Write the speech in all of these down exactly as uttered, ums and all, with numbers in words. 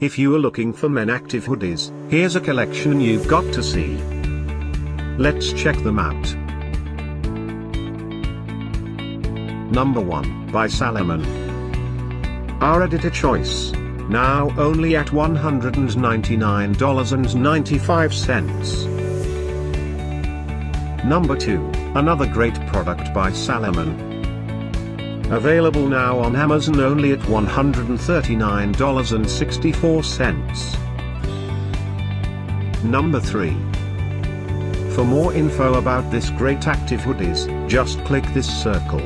If you are looking for men active hoodies, here's a collection you've got to see. Let's check them out. Number one, by Salomon. Our editor choice. Now only at one hundred ninety-nine dollars and ninety-five cents. Number two, another great product by Salomon. Available now on Amazon only at one hundred thirty-nine dollars and sixty-four cents. Number three. For more info about this great active hoodies, just click this circle.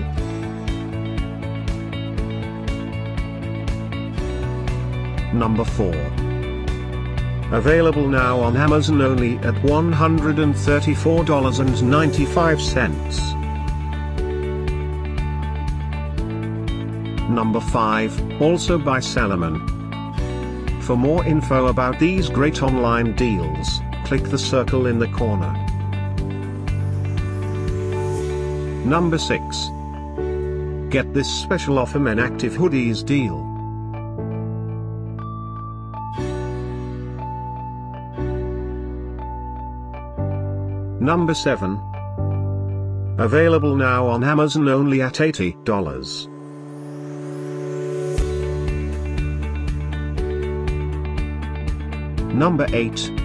Number four. Available now on Amazon only at one hundred thirty-four dollars and ninety-five cents. Number five, also by Salomon. For more info about these great online deals, click the circle in the corner. Number six. Get this special offer men active hoodies deal. Number seven. Available now on Amazon only at eighty dollars. Number eight.